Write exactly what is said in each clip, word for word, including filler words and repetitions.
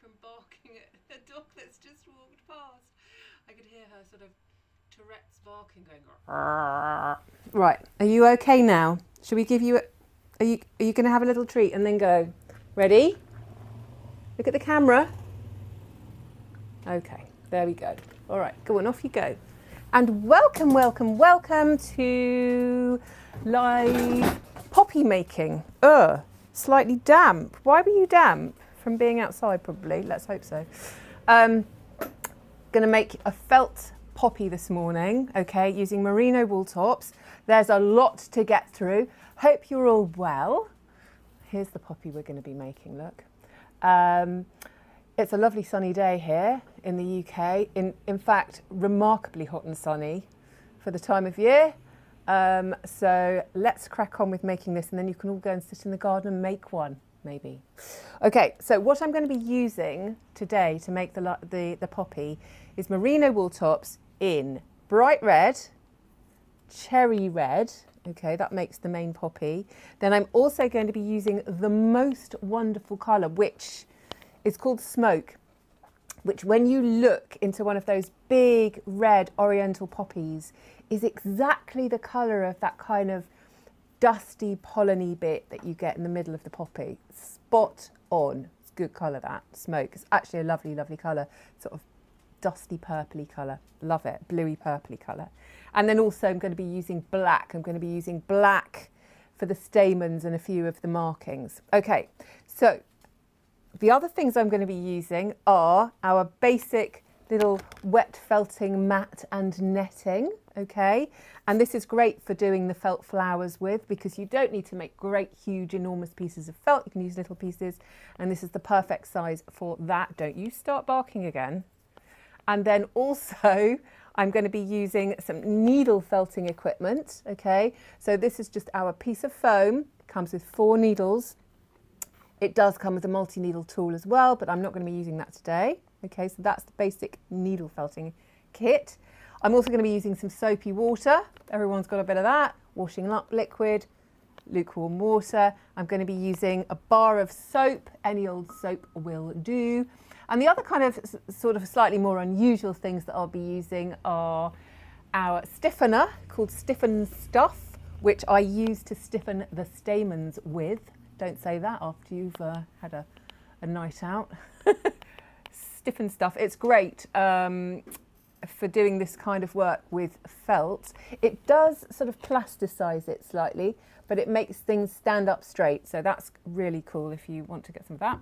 From barking at the dog that's just walked past. I could hear her sort of Tourette's barking going on. Right, are you okay now? Should we give you a, are you are you going to have a little treat and then go? Ready? Look at the camera. Okay, there we go. All right, go on, off you go. And welcome, welcome, welcome to live poppy making. Ugh, slightly damp. Why were you damp? From being outside, probably. Let's hope so. Um, gonna make a felt poppy this morning, okay, using merino wool tops. There's a lot to get through. Hope you're all well. Here's the poppy we're gonna be making, look. Um, it's a lovely sunny day here in the U K. In, in fact, remarkably hot and sunny for the time of year. Um, so let's crack on with making this, and then you can all go and sit in the garden and make one. Maybe. Okay, so what I'm going to be using today to make the, the, the poppy is merino wool tops in bright red, cherry red, okay, that makes the main poppy. Then I'm also going to be using the most wonderful colour, which is called smoke, which when you look into one of those big red oriental poppies is exactly the colour of that kind of dusty polleny bit that you get in the middle of the poppy. Spot on. It's good colour, that smoke. It's actually a lovely, lovely colour, sort of dusty purpley colour. Love it. Bluey purpley colour. And then also I'm going to be using black. I'm going to be using black for the stamens and a few of the markings. Okay, so the other things I'm going to be using are our basic little wet felting mat and netting, okay? And this is great for doing the felt flowers with, because you don't need to make great, huge, enormous pieces of felt. You can use little pieces, and this is the perfect size for that. Don't you start barking again. And then also, I'm going to be using some needle felting equipment, okay? So this is just our piece of foam. It comes with four needles. It does come with a multi-needle tool as well, but I'm not going to be using that today. Okay, so that's the basic needle felting kit. I'm also going to be using some soapy water. Everyone's got a bit of that. Washing up liquid, lukewarm water. I'm going to be using a bar of soap. Any old soap will do. And the other kind of sort of slightly more unusual things that I'll be using are our stiffener called Stiffen Stuff, which I use to stiffen the stamens with. Don't say that after you've uh, had a, a night out. Stiffen Stuff. It's great um, for doing this kind of work with felt. It does sort of plasticize it slightly, but it makes things stand up straight. So that's really cool if you want to get some of that.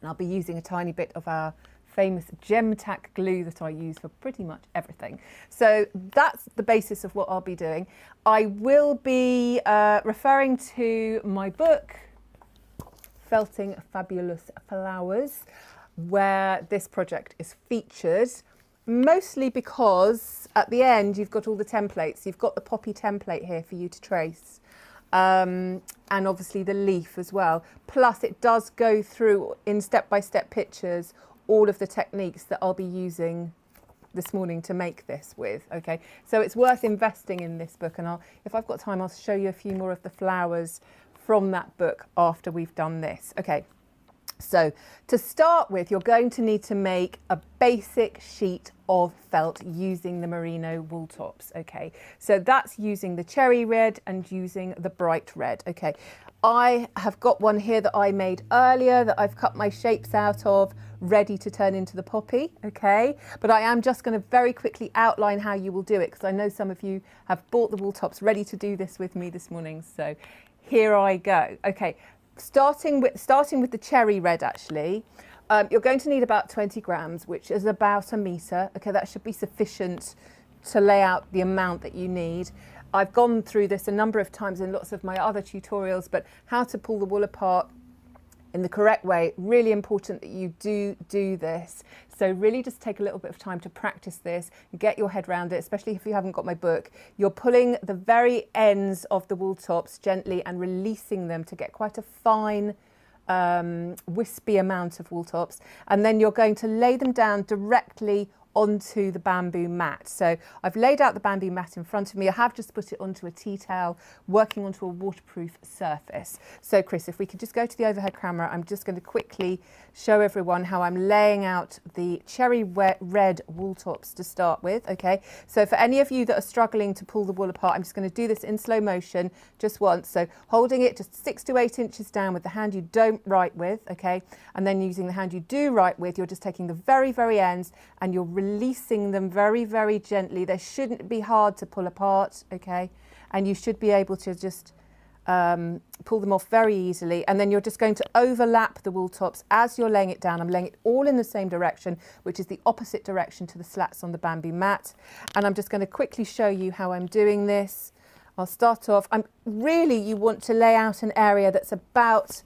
And I'll be using a tiny bit of our famous GemTac glue that I use for pretty much everything. So that's the basis of what I'll be doing. I will be uh, referring to my book, Felting Fabulous Flowers, where this project is featured, mostly because at the end you've got all the templates. You've got the poppy template here for you to trace, um, and obviously the leaf as well. Plus it does go through in step-by-step pictures all of the techniques that I'll be using this morning to make this with, okay? So it's worth investing in this book, and I'll, if I've got time, I'll show you a few more of the flowers from that book after we've done this, okay? So to start with, you're going to need to make a basic sheet of felt using the merino wool tops, okay? So that's using the cherry red and using the bright red, okay? I have got one here that I made earlier that I've cut my shapes out of, ready to turn into the poppy, okay? But I am just going to very quickly outline how you will do it, because I know some of you have bought the wool tops ready to do this with me this morning, so here I go, okay? Starting with, starting with the cherry red, actually, um, you're going to need about twenty grams, which is about a metre. Okay, that should be sufficient to lay out the amount that you need. I've gone through this a number of times in lots of my other tutorials, but how to pull the wool apart in the correct way. Really important that you do do this. So really just take a little bit of time to practice this and get your head around it, especially if you haven't got my book. You're pulling the very ends of the wool tops gently and releasing them to get quite a fine um, wispy amount of wool tops. And then you're going to lay them down directly onto the bamboo mat. So I've laid out the bamboo mat in front of me. I have just put it onto a tea towel, working onto a waterproof surface. So Chris, if we could just go to the overhead camera, I'm just going to quickly show everyone how I'm laying out the cherry red wool tops to start with. Okay, so for any of you that are struggling to pull the wool apart, I'm just going to do this in slow motion just once. So holding it just six to eight inches down with the hand you don't write with, okay, and then using the hand you do write with, you're just taking the very, very ends and you're releasing them very, very gently. They shouldn't be hard to pull apart, okay? And you should be able to just um, pull them off very easily. And then you're just going to overlap the wool tops as you're laying it down. I'm laying it all in the same direction, which is the opposite direction to the slats on the bamboo mat. And I'm just going to quickly show you how I'm doing this. I'll start off. I'm really, you want to lay out an area that's about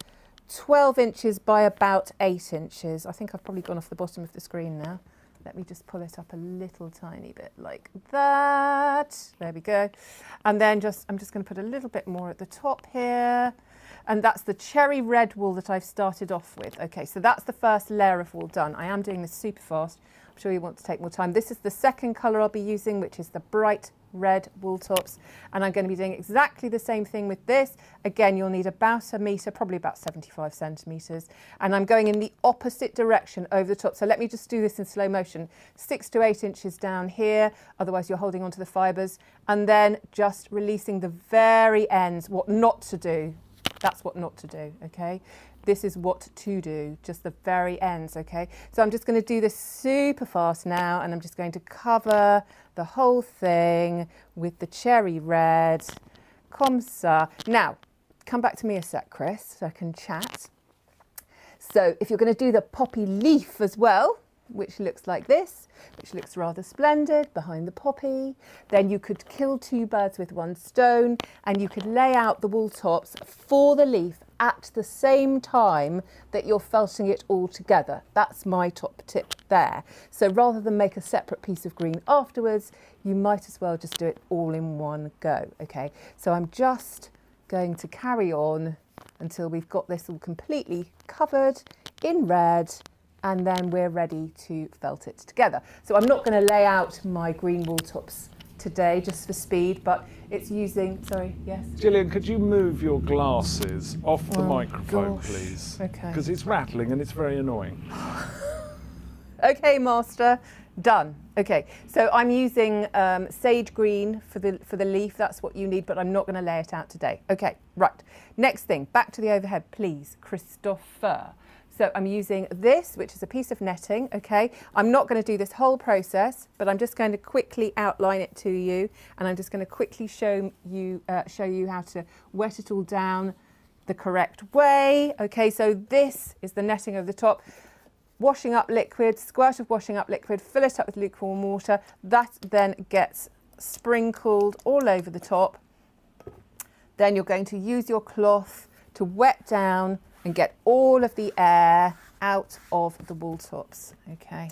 twelve inches by about eight inches. I think I've probably gone off the bottom of the screen now. Let me just pull it up a little tiny bit like that. There we go. And then just, I'm just going to put a little bit more at the top here. And that's the cherry red wool that I've started off with. Okay, so that's the first layer of wool done. I am doing this super fast. I'm sure you want to take more time. This is the second colour I'll be using, which is the bright red wool tops. And I'm going to be doing exactly the same thing with this. Again, you'll need about a metre, probably about seventy-five centimetres. And I'm going in the opposite direction over the top. So let me just do this in slow motion. Six to eight inches down here. Otherwise, you're holding onto the fibres. And then just releasing the very ends, what not to do. That's what not to do, okay? This is what to do, just the very ends, okay? So I'm just going to do this super fast now, and I'm just going to cover the whole thing with the cherry red, comme ça. Now, come back to me a sec, Chris, so I can chat. So if you're going to do the poppy leaf as well, which looks like this, which looks rather splendid behind the poppy, then you could kill two birds with one stone, and you could lay out the wool tops for the leaf at the same time that you're felting it all together. That's my top tip there. So rather than make a separate piece of green afterwards, you might as well just do it all in one go. Okay, so I'm just going to carry on until we've got this all completely covered in red, and then we're ready to felt it together. So I'm not going to lay out my green wool tops today just for speed, but it's using, sorry, yes? Gillian, could you move your glasses off the oh, microphone, gosh. Please? Okay. Because it's rattling and it's very annoying. Okay, master. Done. Okay, so I'm using um, sage green for the, for the leaf. That's what you need, but I'm not going to lay it out today. Okay, right. Next thing, back to the overhead, please, Christopher. So I'm using this, which is a piece of netting, okay? I'm not going to do this whole process, but I'm just going to quickly outline it to you, and I'm just going to quickly show you, uh, show you how to wet it all down the correct way. Okay, so this is the netting over the top. Washing up liquid, squirt of washing up liquid, fill it up with lukewarm water. That then gets sprinkled all over the top. Then you're going to use your cloth to wet down and get all of the air out of the wool tops, okay,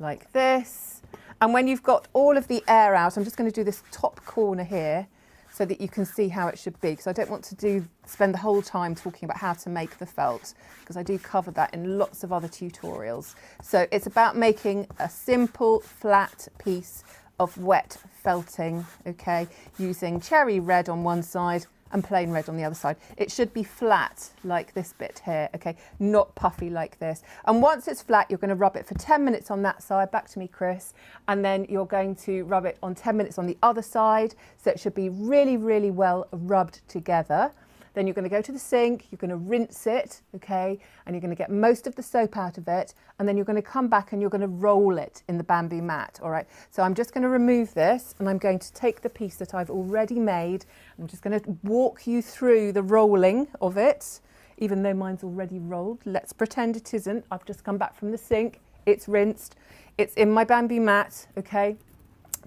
like this. And when you've got all of the air out, I'm just going to do this top corner here so that you can see how it should be, because I don't want to do spend the whole time talking about how to make the felt, because I do cover that in lots of other tutorials. So it's about making a simple flat piece of wet felting, okay, using cherry red on one side and plain red on the other side. It should be flat like this bit here, okay, not puffy like this. And once it's flat, you're going to rub it for ten minutes on that side, back to me, Chris, and then you're going to rub it on ten minutes on the other side, so it should be really, really well rubbed together. Then you're going to go to the sink, you're going to rinse it, okay, and you're going to get most of the soap out of it, and then you're going to come back and you're going to roll it in the bamboo mat, all right? So I'm just going to remove this, and I'm going to take the piece that I've already made. I'm just going to walk you through the rolling of it, even though mine's already rolled. Let's pretend it isn't. I've just come back from the sink. It's rinsed. It's in my bamboo mat, okay?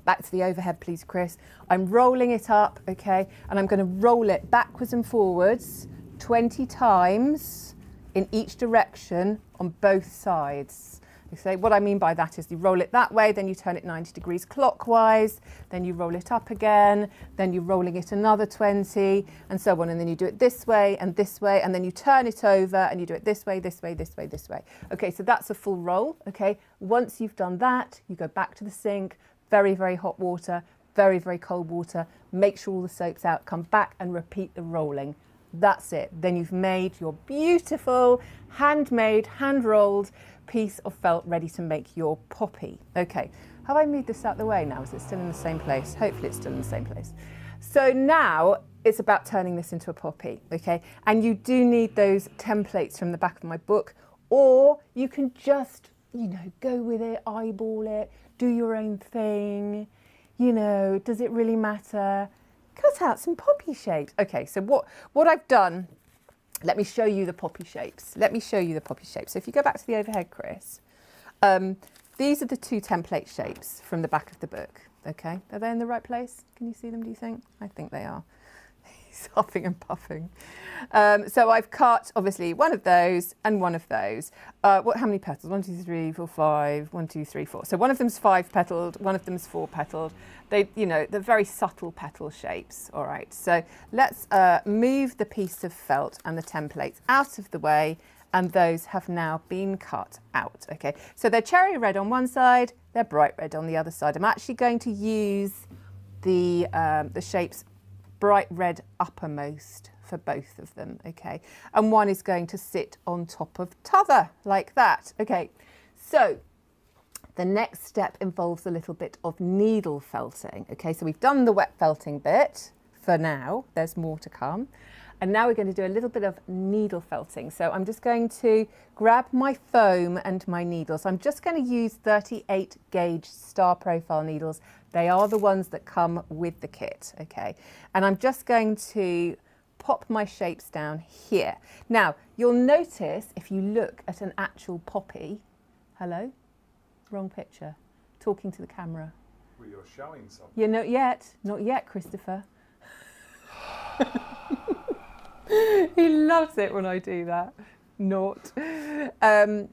Back to the overhead, please, Chris. I'm rolling it up, okay, and I'm going to roll it backwards and forwards twenty times in each direction on both sides. So what I mean by that is you roll it that way, then you turn it ninety degrees clockwise, then you roll it up again, then you're rolling it another twenty, and so on. And then you do it this way and this way, and then you turn it over and you do it this way, this way, this way, this way. Okay, so that's a full roll. Okay, once you've done that, you go back to the sink, very, very hot water, very, very cold water, make sure all the soap's out, come back and repeat the rolling. That's it. Then you've made your beautiful handmade, hand-rolled piece of felt ready to make your poppy. Okay, have I moved this out the way now? Is it still in the same place? Hopefully it's still in the same place. So now it's about turning this into a poppy, okay? And you do need those templates from the back of my book, or you can just, you know, go with it, eyeball it, do your own thing. You know, does it really matter? Cut out some poppy shapes. Okay, so what, what I've done, let me show you the poppy shapes. Let me show you the poppy shapes. So if you go back to the overhead, Chris, um, these are the two template shapes from the back of the book, okay? Are they in the right place? Can you see them, do you think? I think they are. He's huffing and puffing. Um, so I've cut, obviously, one of those and one of those. Uh, what? How many petals? One, two, three, four, five. One, two, three, four. So one of them's five-petaled, one of them's four-petaled. They, you know, they're very subtle petal shapes, all right? So let's uh, move the piece of felt and the templates out of the way, and those have now been cut out, okay? So they're cherry red on one side, they're bright red on the other side. I'm actually going to use the, um, the shapes bright red uppermost for both of them, okay? And one is going to sit on top of t'other, like that, okay? So the next step involves a little bit of needle felting, okay? So we've done the wet felting bit for now, there's more to come. And now we're going to do a little bit of needle felting. So I'm just going to grab my foam and my needles. I'm just going to use thirty-eight gauge star profile needles. They are the ones that come with the kit, okay? And I'm just going to pop my shapes down here. Now, you'll notice if you look at an actual poppy, hello? Wrong picture, talking to the camera. Well, you're showing something. You're not yet, not yet, Christopher. He loves it when I do that. Not. Um,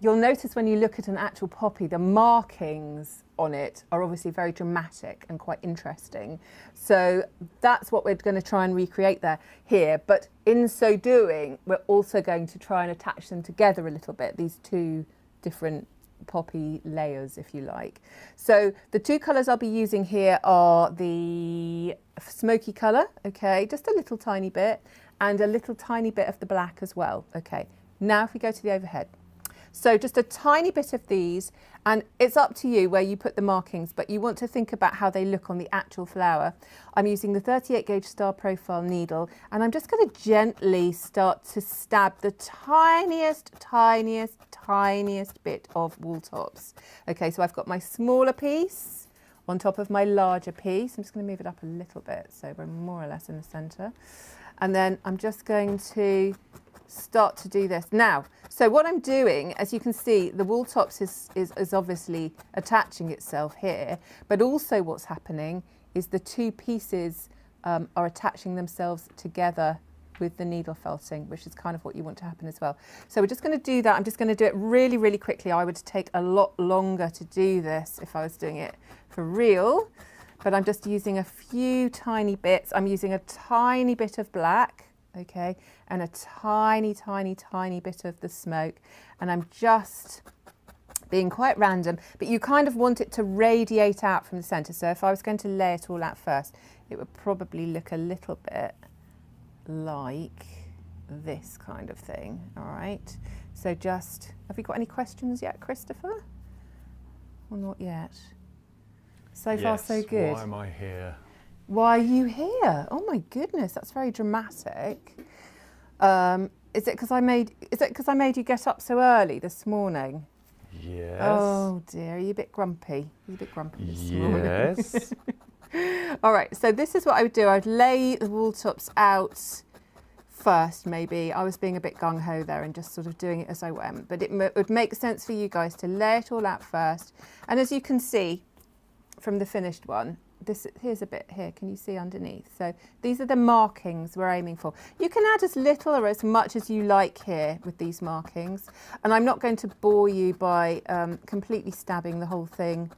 you'll notice when you look at an actual poppy, the markings on it are obviously very dramatic and quite interesting. So that's what we're going to try and recreate there here. But in so doing, we're also going to try and attach them together a little bit, these two different poppy layers, if you like. So the two colours I'll be using here are the smoky colour, okay, just a little tiny bit, and a little tiny bit of the black as well, okay. Now if we go to the overhead. So just a tiny bit of these, and it's up to you where you put the markings, but you want to think about how they look on the actual flower. I'm using the thirty-eight gauge star profile needle, and I'm just going to gently start to stab the tiniest, tiniest, tiniest bit of wool tops. Okay, so I've got my smaller piece on top of my larger piece. I'm just going to move it up a little bit, so we're more or less in the centre. And then I'm just going to start to do this now. So what I'm doing, as you can see, the wool tops is, is, is obviously attaching itself here, but also what's happening is the two pieces um, are attaching themselves together with the needle felting, which is kind of what you want to happen as well. So we're just going to do that. I'm just going to do it really, really quickly. I would take a lot longer to do this if I was doing it for real, but I'm just using a few tiny bits. I'm using a tiny bit of black, okay, and a tiny, tiny, tiny bit of the smoke, and I'm just being quite random, but you kind of want it to radiate out from the centre. So if I was going to lay it all out first, it would probably look a little bit like this kind of thing, all right? So just, have you got any questions yet, Christopher? Well, not yet. So far, yes, so good. Why am I here? Why are you here? Oh my goodness, that's very dramatic. Um, is it because I made? Is it because I made you get up so early this morning? Yes. Oh dear, are you a bit grumpy? Are you a bit grumpy this yes. morning? Yes. All right. So this is what I would do. I'd lay the wool tops out first, maybe. I was being a bit gung ho there and just sort of doing it as I went. But it m would make sense for you guys to lay it all out first. And as you can see from the finished one, this, here's a bit here, can you see underneath? So these are the markings we're aiming for. You can add as little or as much as you like here with these markings, and I'm not going to bore you by um, completely stabbing the whole thing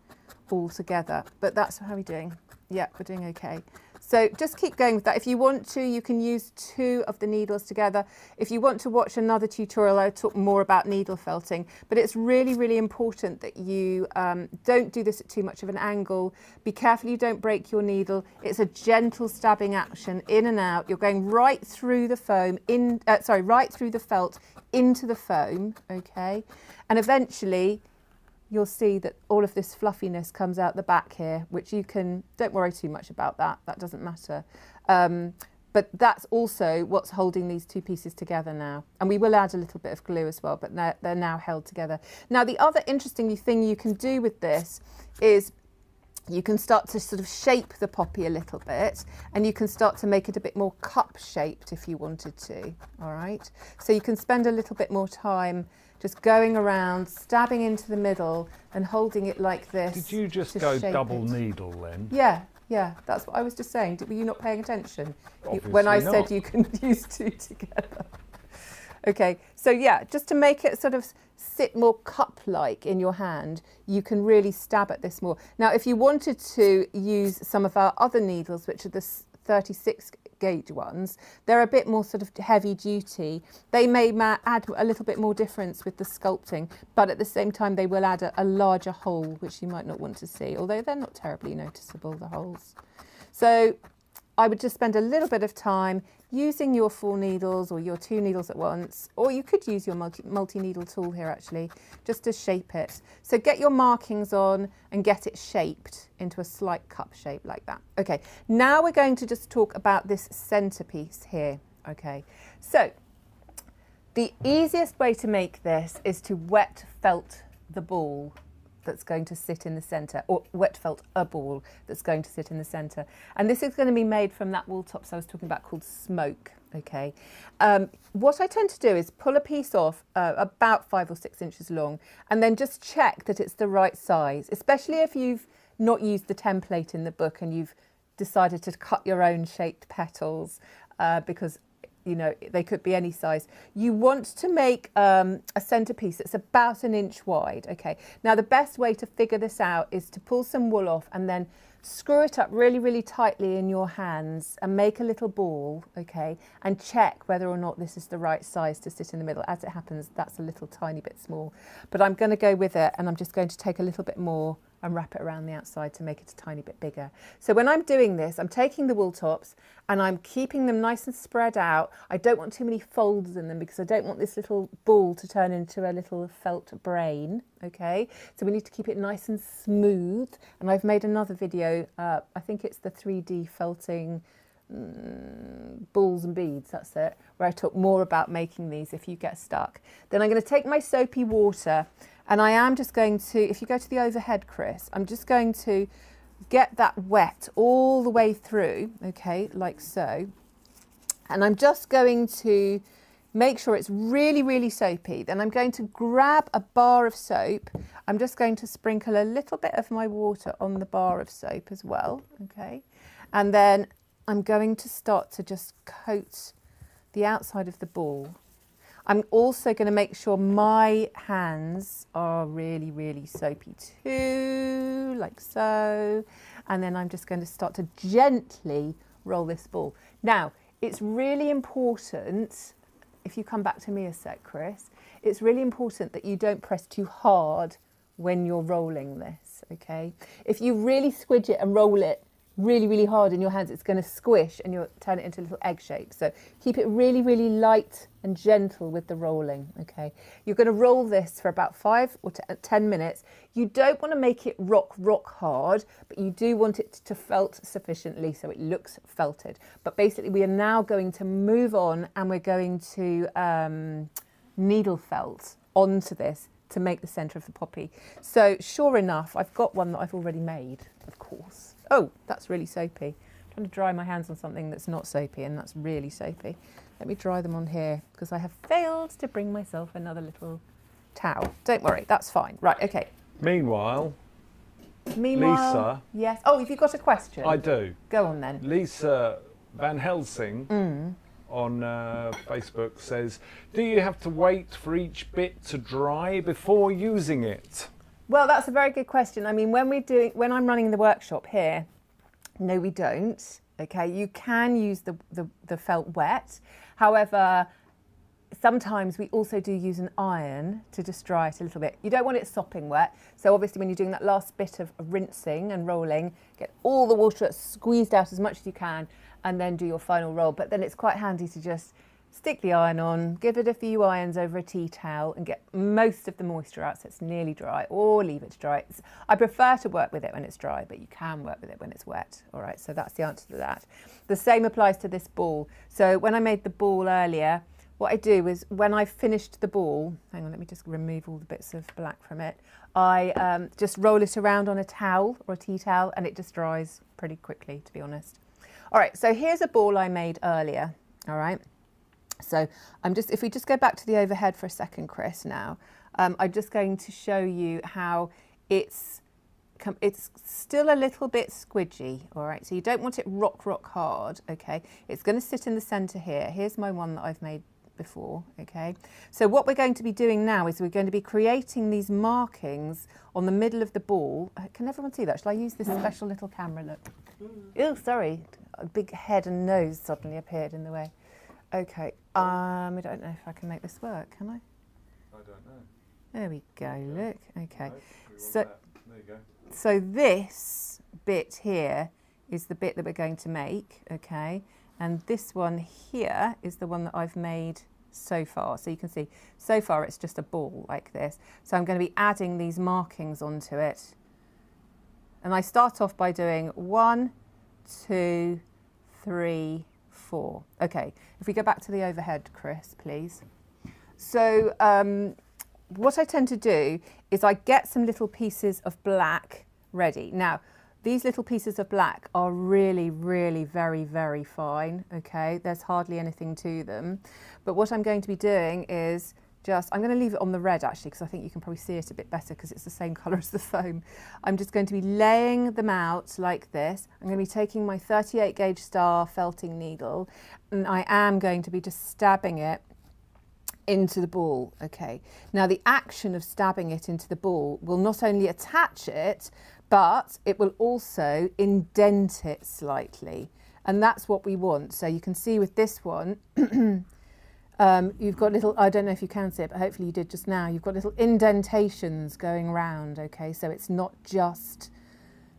all together, but that's how we're doing. Yeah, we're doing okay. So just keep going with that. If you want to, you can use two of the needles together. If you want to watch another tutorial, I'll talk more about needle felting, but it's really, really important that you um, don't do this at too much of an angle. Be careful you don't break your needle. It's a gentle stabbing action, in and out. You're going right through the foam, in, uh, sorry, right through the felt into the foam, okay? And eventually, you'll see that all of this fluffiness comes out the back here, which you can, don't worry too much about that, that doesn't matter. Um, but that's also what's holding these two pieces together now. And we will add a little bit of glue as well, but they're, they're now held together. Now, the other interesting thing you can do with this is you can start to sort of shape the poppy a little bit, and you can start to make it a bit more cup-shaped if you wanted to, all right? So you can spend a little bit more time just going around, stabbing into the middle and holding it like this. Did you just go double needle then? Yeah, yeah, that's what I was just saying. Did, were you not paying attention? Obviously when I not. said you can use two together. Okay, so yeah, just to make it sort of sit more cup-like in your hand, you can really stab at this more. Now, if you wanted to use some of our other needles, which are the thirty-six gauge ones, they're a bit more sort of heavy duty. They may add a little bit more difference with the sculpting, but at the same time they will add a, a larger hole, which you might not want to see, although they're not terribly noticeable, the holes. So I would just spend a little bit of time using your four needles or your two needles at once, or you could use your multi, multi-needle tool here actually, just to shape it. So get your markings on and get it shaped into a slight cup shape like that. Okay, now we're going to just talk about this centerpiece here, okay? So the easiest way to make this is to wet felt the ball that's going to sit in the centre, or wet felt a ball that's going to sit in the centre. And this is going to be made from that wool tops I was talking about called Smoke, okay? Um, what I tend to do is pull a piece off uh, about five or six inches long, and then just check that it's the right size, especially if you've not used the template in the book and you've decided to cut your own shaped petals, uh, because you know, they could be any size. You want to make um, a centrepiece that's about an inch wide, okay? Now, the best way to figure this out is to pull some wool off and then screw it up really, really tightly in your hands and make a little ball, okay? And check whether or not this is the right size to sit in the middle. As it happens, that's a little tiny bit small. But I'm going to go with it, and I'm just going to take a little bit more and wrap it around the outside to make it a tiny bit bigger. So when I'm doing this, I'm taking the wool tops and I'm keeping them nice and spread out. I don't want too many folds in them because I don't want this little ball to turn into a little felt brain, okay? So we need to keep it nice and smooth. And I've made another video, uh, I think it's the three D felting Mm, balls and beads, that's it, where I talk more about making these if you get stuck. Then I'm going to take my soapy water, and I am just going to, if you go to the overhead, Chris, I'm just going to get that wet all the way through, okay, like so. And I'm just going to make sure it's really, really soapy. Then I'm going to grab a bar of soap. I'm just going to sprinkle a little bit of my water on the bar of soap as well, okay, and then I'm going to start to just coat the outside of the ball. I'm also going to make sure my hands are really, really soapy too, like so. And then I'm just going to start to gently roll this ball. Now, it's really important, if you come back to me a sec, Chris, it's really important that you don't press too hard when you're rolling this, okay? If you really squidge it and roll it really, really hard in your hands, it's going to squish and you'll turn it into a little egg shape. So keep it really, really light and gentle with the rolling, okay? You're going to roll this for about five or ten minutes. You don't want to make it rock, rock hard, but you do want it to felt sufficiently so it looks felted. But basically we are now going to move on, and we're going to um, needle felt onto this to make the centre of the poppy. So sure enough, I've got one that I've already made, of course. Oh, that's really soapy. I'm trying to dry my hands on something that's not soapy, and that's really soapy. Let me dry them on here, because I have failed to bring myself another little towel. Don't worry, that's fine. Right, okay. Meanwhile, Meanwhile, Lisa. Yes. Oh, have you got a question? I do. Go on then. Lisa Van Helsing mm. on uh, Facebook says, do you have to wait for each bit to dry before using it? Well, that's a very good question. I mean, when we're doing, when I'm running the workshop here, no, we don't. Okay, you can use the, the, the felt wet. However, sometimes we also do use an iron to just dry it a little bit. You don't want it sopping wet. So obviously when you're doing that last bit of rinsing and rolling, get all the water that's squeezed out as much as you can and then do your final roll. But then it's quite handy to just stick the iron on, give it a few irons over a tea towel and get most of the moisture out so it's nearly dry, or leave it to dry. It's, I prefer to work with it when it's dry, but you can work with it when it's wet. All right, so that's the answer to that. The same applies to this ball. So when I made the ball earlier, what I do is when I finished the ball, hang on, let me just remove all the bits of black from it, I um, just roll it around on a towel or a tea towel and it just dries pretty quickly, to be honest. All right, so here's a ball I made earlier, all right? So I'm just, if we just go back to the overhead for a second, Chris, now, um, I'm just going to show you how it's, it's still a little bit squidgy, all right? So you don't want it rock, rock hard, okay? It's gonna sit in the center here. Here's my one that I've made before, okay? So what we're going to be doing now is we're going to be creating these markings on the middle of the ball. Can everyone see that? Shall I use this special little camera look? Oh, sorry, a big head and nose suddenly appeared in the way. Okay, um, I don't know if I can make this work, can I? I don't know. There we go, there we go. Look, okay. So, there you go. So this bit here is the bit that we're going to make, okay? And this one here is the one that I've made so far. So you can see, so far it's just a ball like this. So I'm going to be adding these markings onto it. And I start off by doing one, two, three, four. Okay, if we go back to the overhead, Chris, please. So um, what I tend to do is I get some little pieces of black ready. Now, these little pieces of black are really, really very, very fine, okay? There's hardly anything to them. But what I'm going to be doing is just, I'm going to leave it on the red actually, because I think you can probably see it a bit better because it's the same colour as the foam. I'm just going to be laying them out like this. I'm going to be taking my thirty-eight gauge star felting needle and I am going to be just stabbing it into the ball, okay? Now the action of stabbing it into the ball will not only attach it, but it will also indent it slightly. And that's what we want. So you can see with this one, um, you've got little, I don't know if you can see it, but hopefully you did just now, you've got little indentations going round, okay? So it's not just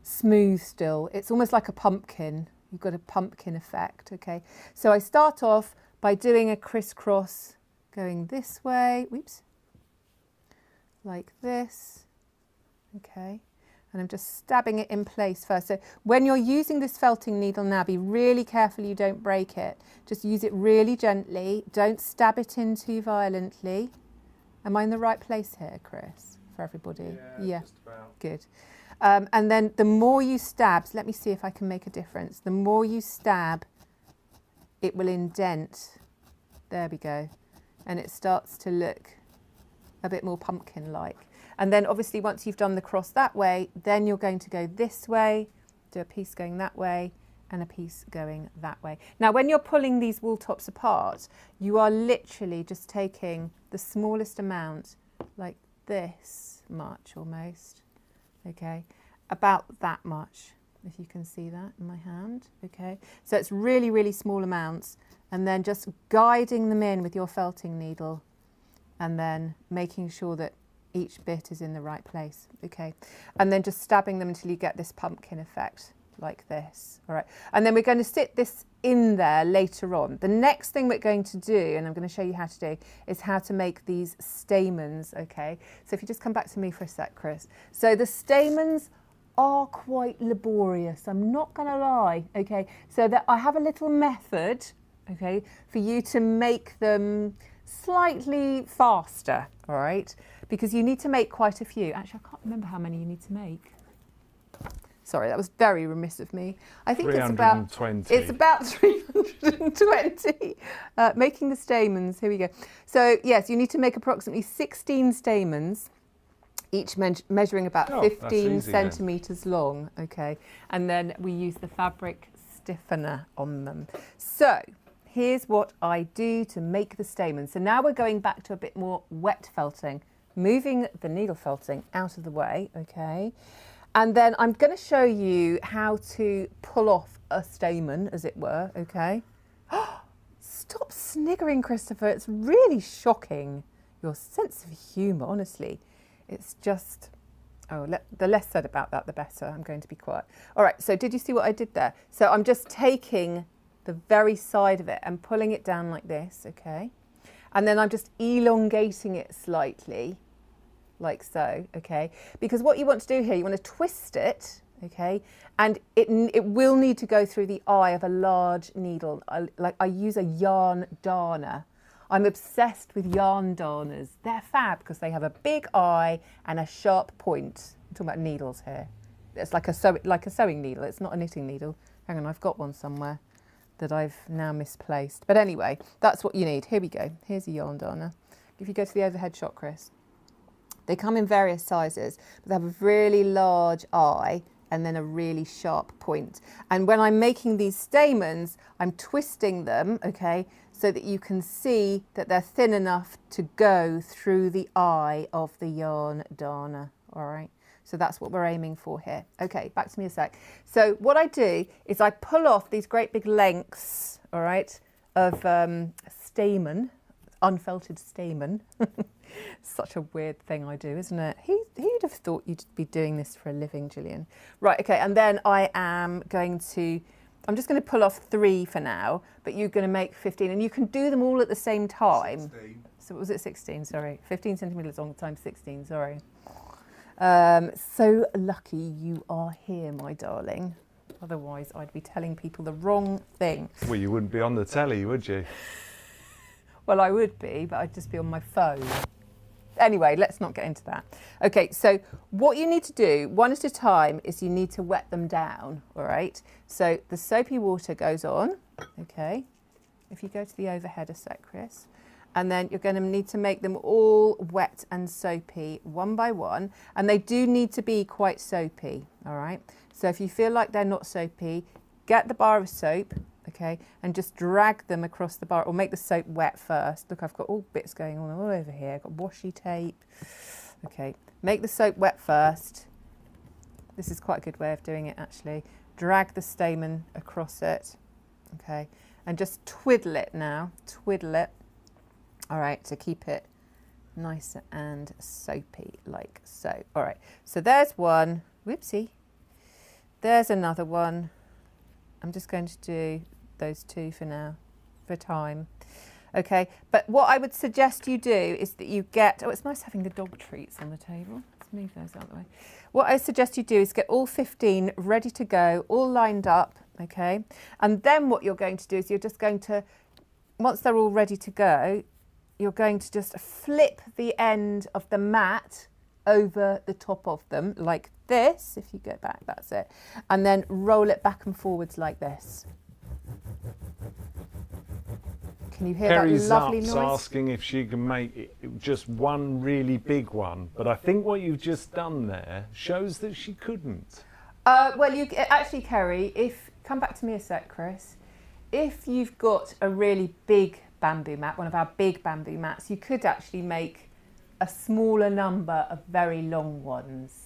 smooth still. It's almost like a pumpkin. You've got a pumpkin effect, okay? So I start off by doing a crisscross going this way, whoops, like this, okay? And I'm just stabbing it in place first. So when you're using this felting needle now, be really careful you don't break it. Just use it really gently. Don't stab it in too violently. Am I in the right place here, Chris, for everybody? Yeah, yeah. Just about. Good. Um, and then the more you stab, so let me see if I can make a difference. The more you stab, it will indent. There we go. And it starts to look a bit more pumpkin-like. And then obviously once you've done the cross that way, then you're going to go this way, do a piece going that way and a piece going that way. Now, when you're pulling these wool tops apart, you are literally just taking the smallest amount, like this much almost, okay? About that much, if you can see that in my hand, okay? So it's really, really small amounts and then just guiding them in with your felting needle and then making sure that each bit is in the right place, okay? And then just stabbing them until you get this pumpkin effect like this, all right? And then we're going to sit this in there later on. The next thing we're going to do, and I'm going to show you how to do, is how to make these stamens, okay? So if you just come back to me for a sec, Chris. So the stamens are quite laborious, I'm not going to lie, okay? So that I have a little method, okay, for you to make them slightly faster, all right? Because you need to make quite a few. Actually, I can't remember how many you need to make. Sorry, that was very remiss of me. I think it's about it's about three hundred twenty uh, making the stamens. Here we go. So yes, you need to make approximately sixteen stamens. each me measuring about oh, fifteen centimetres long. Okay, and then we use the fabric stiffener on them. So here's what I do to make the stamen. So now we're going back to a bit more wet felting, moving the needle felting out of the way, okay? And then I'm going to show you how to pull off a stamen, as it were, okay? Stop sniggering, Christopher. It's really shocking, your sense of humour, honestly. It's just, oh, le the less said about that, the better. I'm going to be quiet. All right, so did you see what I did there? So I'm just taking the very side of it and pulling it down like this, okay? And then I'm just elongating it slightly, like so, okay? Because what you want to do here, you want to twist it, okay? And it, it will need to go through the eye of a large needle. I, like I use a yarn darner. I'm obsessed with yarn darners. They're fab because they have a big eye and a sharp point. I'm talking about needles here. It's like a, sew like a sewing needle. It's not a knitting needle. Hang on, I've got one somewhere that I've now misplaced. But anyway, that's what you need. Here we go. Here's a yarn darner. If you go to the overhead shot, Chris, they come in various sizes, but they have a really large eye and then a really sharp point. And when I'm making these stamens, I'm twisting them, okay, so that you can see that they're thin enough to go through the eye of the yarn darner, all right? So that's what we're aiming for here. Okay, back to me a sec. So what I do is I pull off these great big lengths, all right, of um, stamen, unfelted stamen. Such a weird thing I do, isn't it? Who, who'd have thought you'd be doing this for a living, Gillian? Right, okay, and then I am going to, I'm just going to pull off three for now, but you're going to make fifteen, and you can do them all at the same time. sixteen. So was it sixteen, sorry? fifteen centimetres long times sixteen, sorry. Um, so lucky you are here, my darling. Otherwise, I'd be telling people the wrong thing. Well, you wouldn't be on the telly, would you? Well, I would be, but I'd just be on my phone. Anyway, let's not get into that. Okay, so what you need to do, one at a time, is you need to wet them down, all right? So the soapy water goes on, okay? If you go to the overhead a sec, Chris, and then you're going to need to make them all wet and soapy, one by one, and they do need to be quite soapy, all right? So if you feel like they're not soapy, get the bar of soap, okay, and just drag them across the bar, or make the soap wet first. Look, I've got all bits going on all over here. I've got washi tape. Okay, make the soap wet first. This is quite a good way of doing it, actually. Drag the stamen across it, okay, and just twiddle it now, twiddle it. All right, to keep it nice and soapy, like so. All right, so there's one. Whoopsie. There's another one. I'm just going to do those two for now, for time. Okay, but what I would suggest you do is that you get, oh, it's nice having the dog treats on the table. Let's move those out of the way. What I suggest you do is get all fifteen ready to go, all lined up, okay? And then what you're going to do is you're just going to, once they're all ready to go, you're going to just flip the end of the mat over the top of them like this. If you go back, that's it. And then roll it back and forwards like this. Can you hear Kerry's that lovely noise? Asking if she can make it just one really big one. But I think what you've just done there shows that she couldn't. Uh, well, you actually, Kerry, if, come back to me a sec, Chris. If you've got a really big bamboo mat, one of our big bamboo mats, you could actually make a smaller number of very long ones.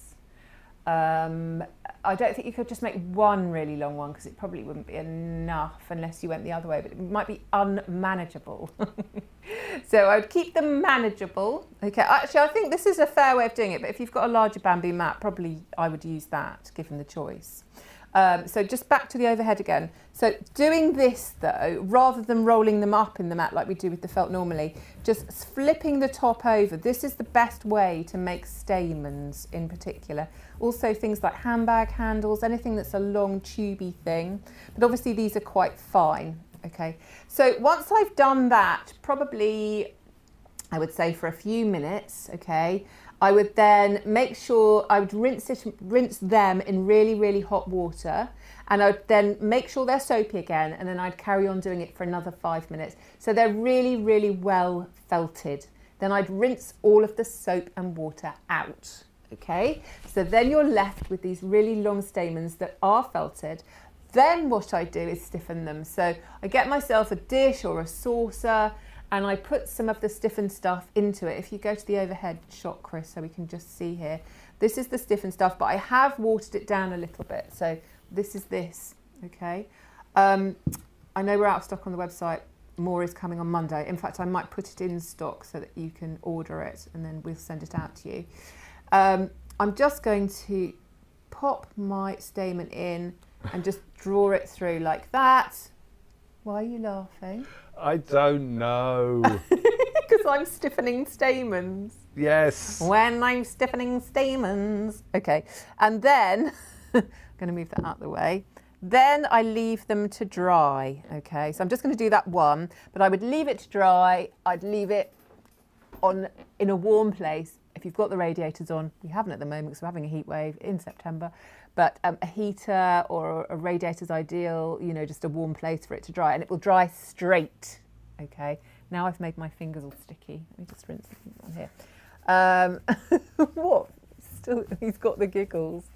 Um, I don't think you could just make one really long one because it probably wouldn't be enough unless you went the other way, but it might be unmanageable. So I'd keep them manageable. Okay, actually I think this is a fair way of doing it, but if you've got a larger bamboo mat, probably I would use that given the choice. Um, so just back to the overhead again. So doing this though, rather than rolling them up in the mat like we do with the felt normally, just flipping the top over. This is the best way to make stamens in particular. Also things like handbag handles, anything that's a long tubey thing. But obviously these are quite fine, okay? So once I've done that, probably I would say for a few minutes, okay? I would then make sure I would rinse it, rinse them in really, really hot water, and I would then make sure they're soapy again, and then I'd carry on doing it for another five minutes. So they're really, really well felted. Then I'd rinse all of the soap and water out, Okay, so then you're left with these really long stamens that are felted. Then what I do is stiffen them. So I get myself a dish or a saucer and I put some of the stiffened stuff into it. If you go to the overhead shot, Chris, so we can just see here, this is the stiffened stuff, but I have watered it down a little bit. So this is this, okay? Um, I know we're out of stock on the website. More is coming on Monday. In fact, I might put it in stock so that you can order it and then we'll send it out to you. Um, I'm just going to pop my stamen in and just draw it through like that. Why are you laughing? I don't know. Because I'm stiffening stamens. Yes. When I'm stiffening stamens. Okay. And then, I'm going to move that out of the way. Then I leave them to dry. Okay. So I'm just going to do that one, but I would leave it to dry. I'd leave it on in a warm place. If you've got the radiators on, we haven't at the moment because we're having a heat wave in September, but um, a heater or a radiator's ideal, you know, just a warm place for it to dry, and it will dry straight. Okay, now I've made my fingers all sticky. Let me just rinse on here. Um, what? Still, he's got the giggles.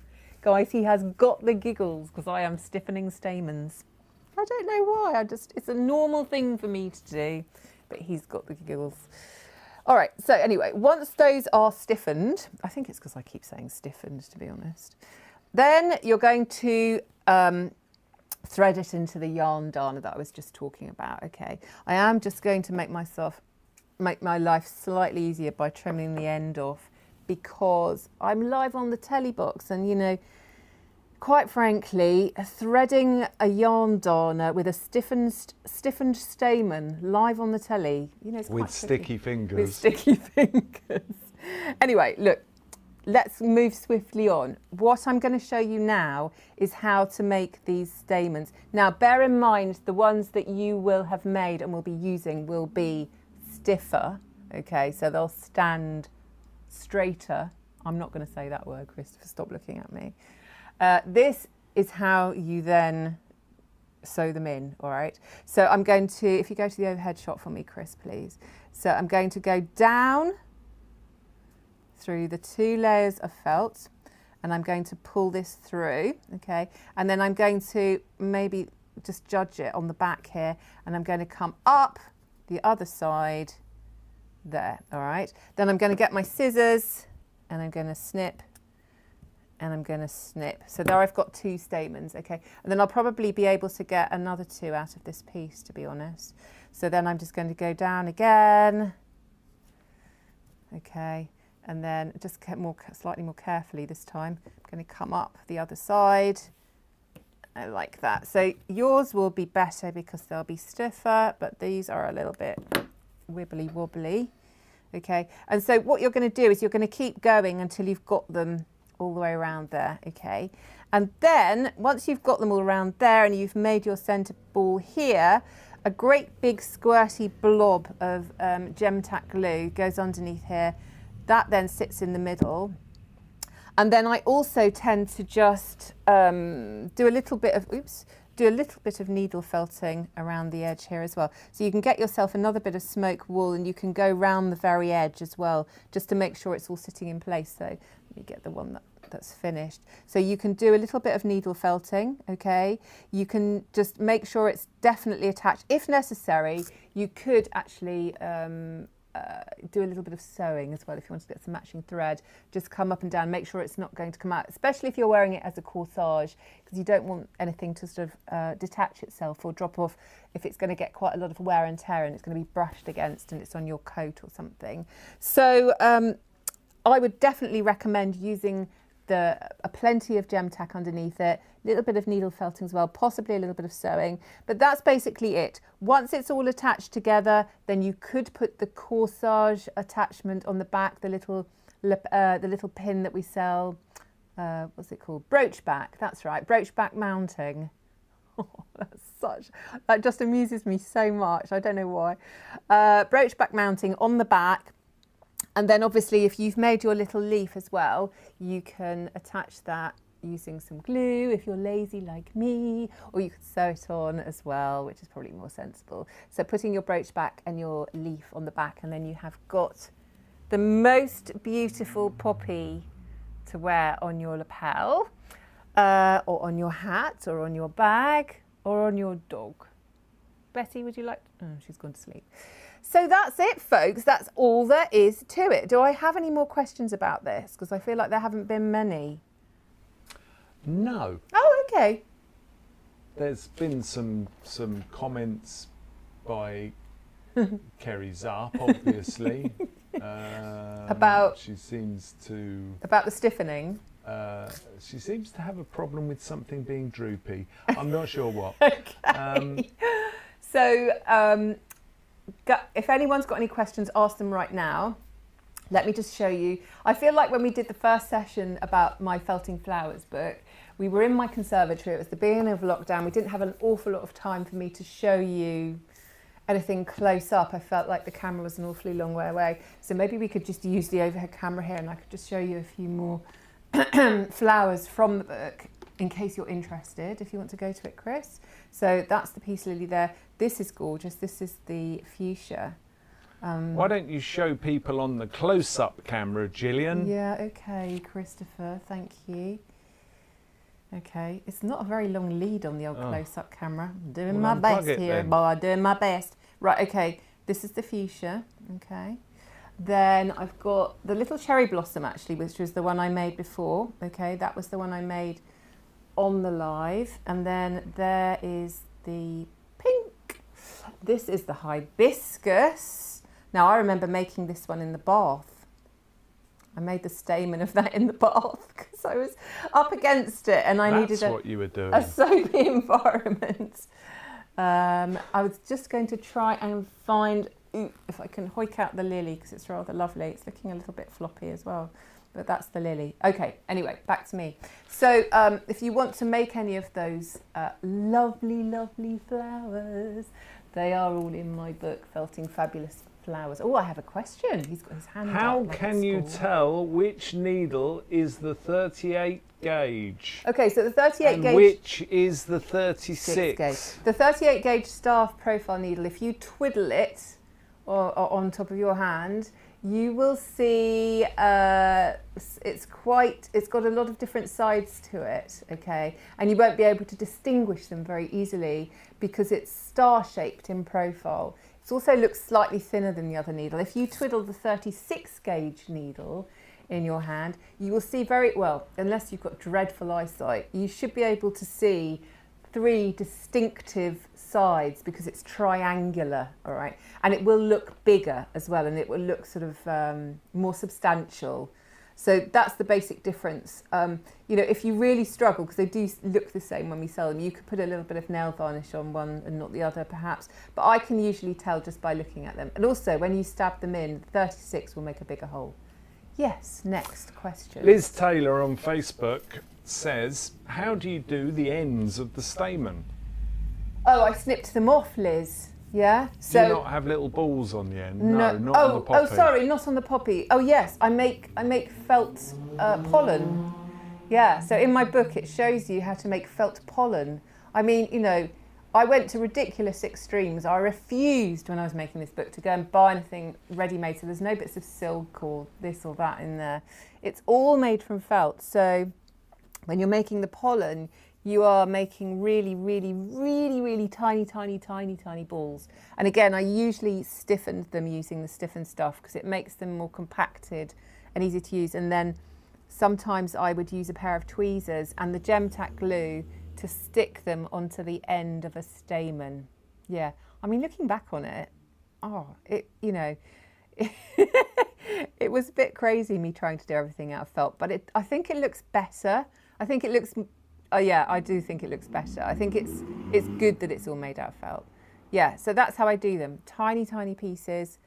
Guys, he has got the giggles because I am stiffening stamens. I don't know why, I just, it's a normal thing for me to do, but he's got the giggles. All right, so anyway, once those are stiffened, I think it's because I keep saying stiffened, to be honest, then you're going to um, thread it into the yarn darner that I was just talking about, okay? I am just going to make myself, make my life slightly easier by trimming the end off because I'm live on the telly box and, you know, quite frankly, threading a yarn darner with a stiffened, stiffened stamen live on the telly, you know, it's with sticky fingers. With sticky fingers. Anyway, look, let's move swiftly on. What I'm going to show you now is how to make these stamens. Now, bear in mind the ones that you will have made and will be using will be stiffer. Okay, so they'll stand straighter. I'm not going to say that word, Christopher. Stop looking at me. Uh, this is how you then sew them in, all right? So I'm going to, if you go to the overhead shot for me, Chris, please. So I'm going to go down through the two layers of felt and I'm going to pull this through, okay? And then I'm going to maybe just judge it on the back here and I'm going to come up the other side there, all right? Then I'm going to get my scissors and I'm going to snip and I'm going to snip. So there I've got two stamens, okay? And then I'll probably be able to get another two out of this piece, to be honest. So then I'm just going to go down again, okay? And then just get more, slightly more carefully this time. I'm going to come up the other side, like that. So yours will be better because they'll be stiffer, but these are a little bit wibbly wobbly, okay? And so what you're going to do is you're going to keep going until you've got them all the way around there, okay? And then once you've got them all around there and you've made your centre ball here, a great big squirty blob of um, GemTac glue goes underneath here. That then sits in the middle. And then I also tend to just um, do a little bit of, oops, do a little bit of needle felting around the edge here as well. So you can get yourself another bit of smoke wool and you can go round the very edge as well, just to make sure it's all sitting in place. So let me get the one that, that's finished. So you can do a little bit of needle felting, okay? You can just make sure it's definitely attached. If necessary, you could actually um, uh, do a little bit of sewing as well if you want to get some matching thread. Just come up and down, make sure it's not going to come out, especially if you're wearing it as a corsage, because you don't want anything to sort of uh, detach itself or drop off if it's going to get quite a lot of wear and tear and it's going to be brushed against and it's on your coat or something. So, um, I would definitely recommend using the a plenty of GemTac underneath it, a little bit of needle felting as well, possibly a little bit of sewing, but that's basically it. Once it's all attached together, then you could put the corsage attachment on the back, the little uh, the little pin that we sell, uh, what's it called? Brooch back, that's right, brooch back mounting. Oh, that's such, that just amuses me so much, I don't know why. Uh, brooch back mounting on the back. And then obviously if you've made your little leaf as well, you can attach that using some glue if you're lazy like me, or you could sew it on as well, which is probably more sensible. So putting your brooch back and your leaf on the back, and then you have got the most beautiful poppy to wear on your lapel, uh, or on your hat, or on your bag, or on your dog. Betty, would you like to? Oh, she's gone to sleep. So that's it, folks. That's all there is to it. Do I have any more questions about this? Because I feel like there haven't been many. No. Oh, okay. There's been some some comments by Kerry Zarp, obviously. um, about she seems to about the stiffening. Uh, she seems to have a problem with something being droopy. I'm not sure what. Okay. Um, so. Um, If anyone's got any questions, ask them right now. Let me just show you. I feel like when we did the first session about my Felting Flowers book, we were in my conservatory. It was the beginning of lockdown. We didn't have an awful lot of time for me to show you anything close up. I felt like the camera was an awfully long way away. So maybe we could just use the overhead camera here and I could just show you a few more flowers from the book in case you're interested, if you want to go to it, Chris. So that's the peace lily there. This is gorgeous. This is the fuchsia. Um, Why don't you show people on the close-up camera, Gillian? Yeah, okay, Christopher, thank you. Okay, it's not a very long lead on the old oh. close-up camera. I'm doing well, my best it, here, boy, doing my best. Right, okay, this is the fuchsia, okay. Then I've got the little cherry blossom, actually, which was the one I made before, okay. That was the one I made on the live. And then there is the pink. This is the hibiscus. Now I remember making this one in the bath. I made the stamen of that in the bath because I was up against it and I That's needed a, what you were doing. a soapy environment. Um, I was just going to try and find, ooh, if I can hoik out the lily because it's rather lovely. It's looking a little bit floppy as well. But that's the lily. Okay, anyway, back to me. So um, if you want to make any of those uh, lovely, lovely flowers, they are all in my book, Felting Fabulous Flowers. Oh, I have a question. He's got his hand up. How can you tell which needle is the thirty-eight gauge? Okay, so the thirty-eight gauge... And which is the thirty-six gauge? The thirty-eight gauge staff profile needle, if you twiddle it or, or on top of your hand, you will see uh, it's quite, it's got a lot of different sides to it, okay? And you won't be able to distinguish them very easily because it's star-shaped in profile. It also looks slightly thinner than the other needle. If you twiddle the thirty-six gauge needle in your hand, you will see very, well, unless you've got dreadful eyesight, you should be able to see three distinctive sides because it's triangular, all right? And it will look bigger as well, and it will look sort of um, more substantial. So that's the basic difference. Um, you know, if you really struggle, because they do look the same when we sell them, you could put a little bit of nail varnish on one and not the other perhaps, but I can usually tell just by looking at them. And also when you stab them in, thirty-six will make a bigger hole. Yes, next question. Liz Taylor on Facebook says, how do you do the ends of the stamen? Oh, I snipped them off, Liz. Yeah. So do you not have little balls on the end? No, no not oh, on the poppy. Oh, sorry, not on the poppy. Oh, yes, I make I make felt uh, pollen. Yeah. So in my book, it shows you how to make felt pollen. I mean, you know, I went to ridiculous extremes. I refused when I was making this book to go and buy anything ready-made. So there's no bits of silk or this or that in there. It's all made from felt. So when you're making the pollen, you are making really, really, really, really tiny, tiny, tiny, tiny balls. And again, I usually stiffened them using the Stiffen Stuff because it makes them more compacted and easy to use. And then sometimes I would use a pair of tweezers and the GemTac glue to stick them onto the end of a stamen. Yeah, I mean, looking back on it, oh, it, you know, it was a bit crazy me trying to do everything out of felt, but it, I think it looks better. I think it looks, oh yeah, I do think it looks better. I think it's it's good that it's all made out of felt. Yeah, so that's how I do them. Tiny, tiny pieces,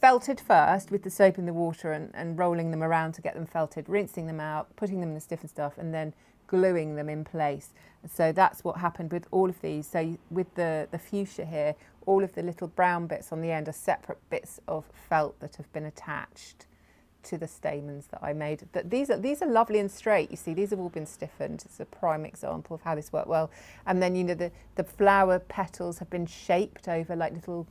felted first with the soap in the water and, and rolling them around to get them felted, rinsing them out, putting them in the Stiffen Stuff and then gluing them in place. So that's what happened with all of these. So with the, the fuchsia here, all of the little brown bits on the end are separate bits of felt that have been attached to the stamens that I made. That these are these are lovely and straight. You see, these have all been stiffened. It's a prime example of how this worked well. And then you know the the flower petals have been shaped over like little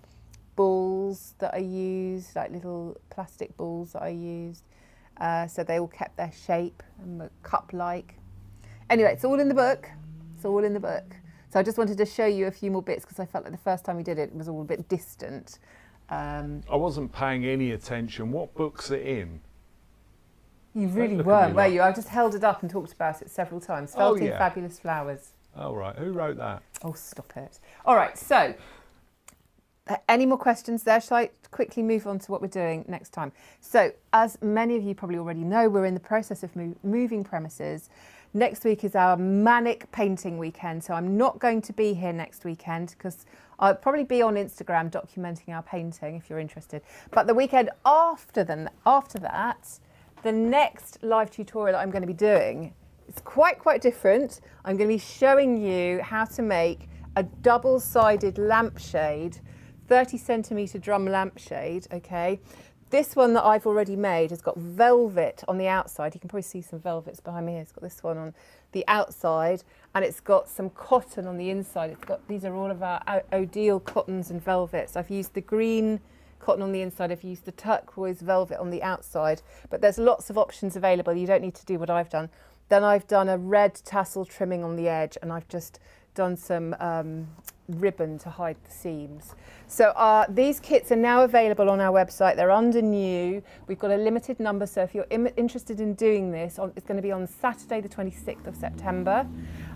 balls that I used, like little plastic balls that I used. uh, so they all kept their shape and were cup-like. Anyway, it's all in the book. It's all in the book. So I just wanted to show you a few more bits because I felt like the first time we did it, it was all a bit distant. Um, I wasn't paying any attention. What book's it in? You really weren't, were you? I just held it up and talked about it several times. Felting oh, yeah. Fabulous Flowers. All right. Who wrote that? Oh, stop it. All right. So uh, any more questions there? Shall I quickly move on to what we're doing next time? So as many of you probably already know, we're in the process of move, moving premises. Next week is our manic painting weekend, so I'm not going to be here next weekend because I'll probably be on Instagram documenting our painting if you're interested. But the weekend after, then, after that, the next live tutorial I'm going to be doing is quite, quite different. I'm going to be showing you how to make a double-sided lampshade, thirty centimetre drum lampshade, okay? This one that I've already made has got velvet on the outside. You can probably see some velvets behind me here. It's got this one on the outside and it's got some cotton on the inside. It's got, these are all of our Odile cottons and velvets. I've used the green cotton on the inside. I've used the turquoise velvet on the outside, but there's lots of options available. You don't need to do what I've done. Then I've done a red tassel trimming on the edge and I've just done some um, ribbon to hide the seams. So uh, these kits are now available on our website. They're under new. We've got a limited number, so if you're im interested in doing this, on, it's going to be on Saturday the twenty-sixth of September.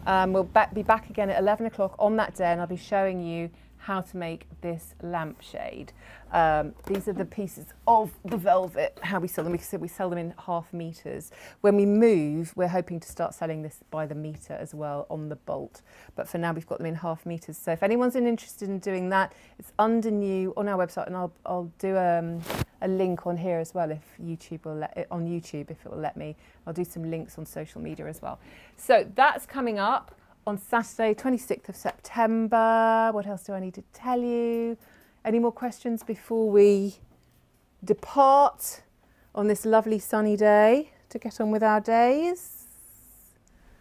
Um, we'll ba be back again at eleven o'clock on that day and I'll be showing you how to make this lampshade. Um, these are the pieces of the velvet, how we sell them. We, we sell them in half meters. When we move, we're hoping to start selling this by the meter as well on the bolt. But for now, we've got them in half meters. So if anyone's interested in doing that, it's under new on our website, and I'll, I'll do um, a link on here as well if YouTube will let, on YouTube, if it will let me. I'll do some links on social media as well. So that's coming up on Saturday, twenty-sixth of September. What else do I need to tell you? Any more questions before we depart on this lovely sunny day to get on with our days?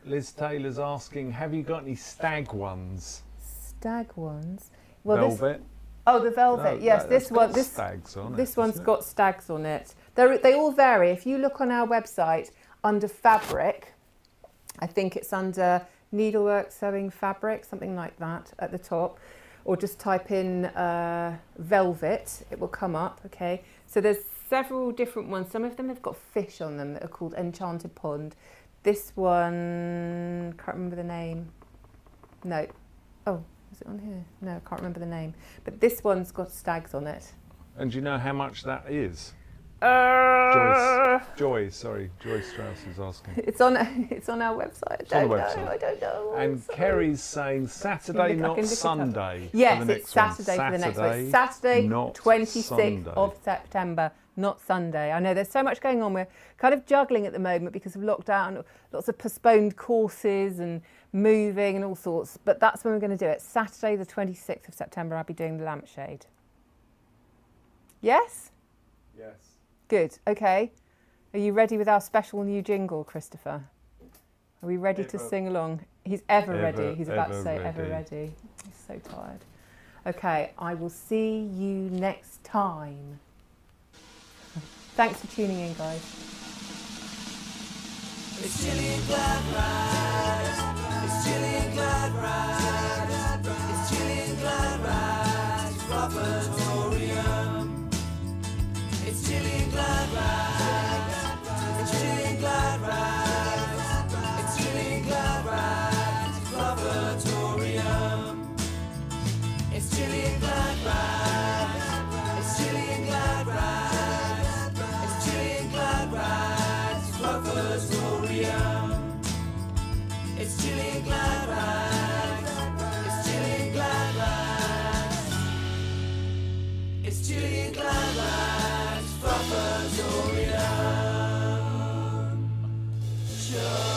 Liz Taylor's asking, have you got any stag ones? Stag ones? Well, velvet. This, oh, the velvet. No, yes, that, this one. This, stags on this it, one's got it? stags on it. They're, they all vary. If you look on our website under fabric, I think it's under needlework, sewing, fabric, something like that at the top, or just type in uh, velvet, it will come up, okay? So there's several different ones. Some of them have got fish on them that are called Enchanted Pond. This one, can't remember the name. No, oh, is it on here? No, I can't remember the name. But this one's got stags on it. And do you know how much that is? Uh, Joyce, Joyce, sorry, Joyce Strauss is asking. It's on, it's on our website. I don't know. Website. I don't know. And sorry. Kerry's saying Saturday, look, not Sunday. Yes, it's Saturday one. for the next week. Saturday, twenty-sixth of September, not Sunday. I know there's so much going on. We're kind of juggling at the moment because of lockdown, lots of postponed courses and moving and all sorts. But that's when we're going to do it. Saturday, the twenty-sixth of September. I'll be doing the lampshade. Yes. Yes. Good, okay. Are you ready with our special new jingle, Christopher? Are we ready ever. to sing along? He's ever, ever ready. He's about to say ready. ever ready. He's so tired. Okay, I will see you next time. Thanks for tuning in, guys. It's Gillian Gladrag. It's Gillian Gladrag. It's Gillian Gladrag. Propertorium. It's Gillian Gladrag. It's Gillian Gladrag. It's Gillian Gladrag. Laboratorium. It's Gillian Gladrag. It's Gillian Gladrag. It's Gillian Gladrag. Laboratorium. It's Gillian Gladrag. It's Gillian Gladrag. It's Gillian Gladrag. Propertorium. Show.